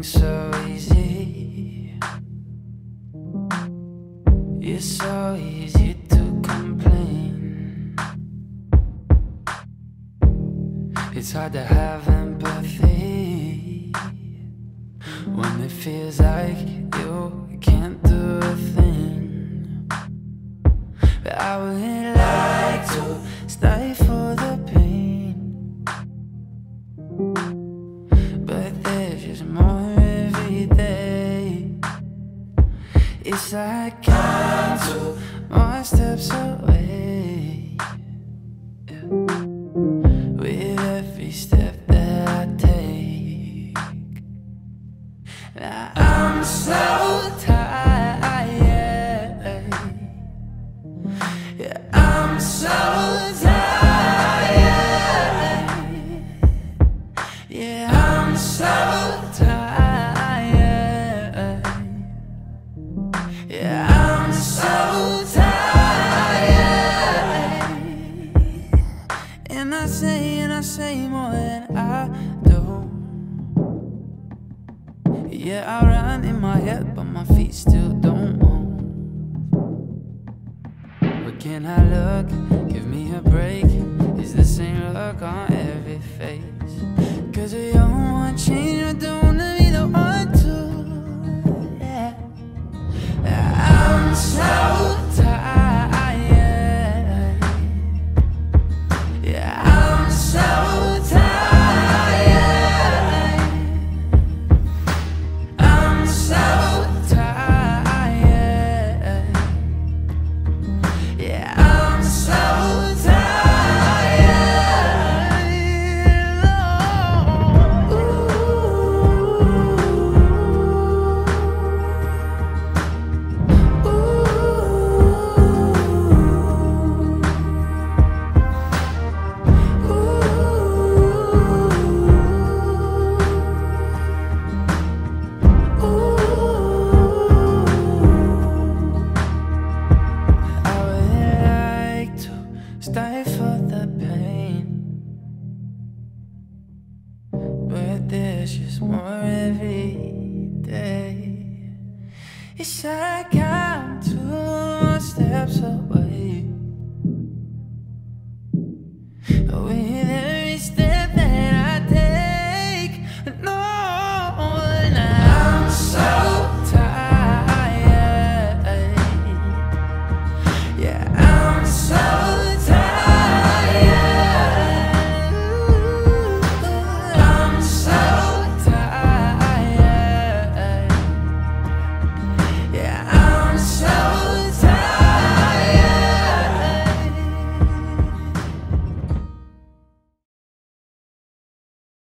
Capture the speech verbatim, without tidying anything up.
everything's so easy. You're so easy to complain. It's hard to have empathy when it feels like you can't do a thing. But I would like to stifle the pain, but there's just more every day. It's like I'm two more steps away, yeah. With every step that I take, now I'm so tired. Yeah, I'm so tired. Yeah, I'm so tired. Yeah, I'm so tired. And I say, and I say more than I do. Yeah, I run in my head, but my feet still don't move. But can I look? Give me a break. Is the same look on every face? Cause I don't want to change, I don't want to be the one to, yeah. I'm so tired. Yeah, I'm so tired. I'm so tired. Yeah, I'm so tired. There's just more every day. It's like I'm two more steps away.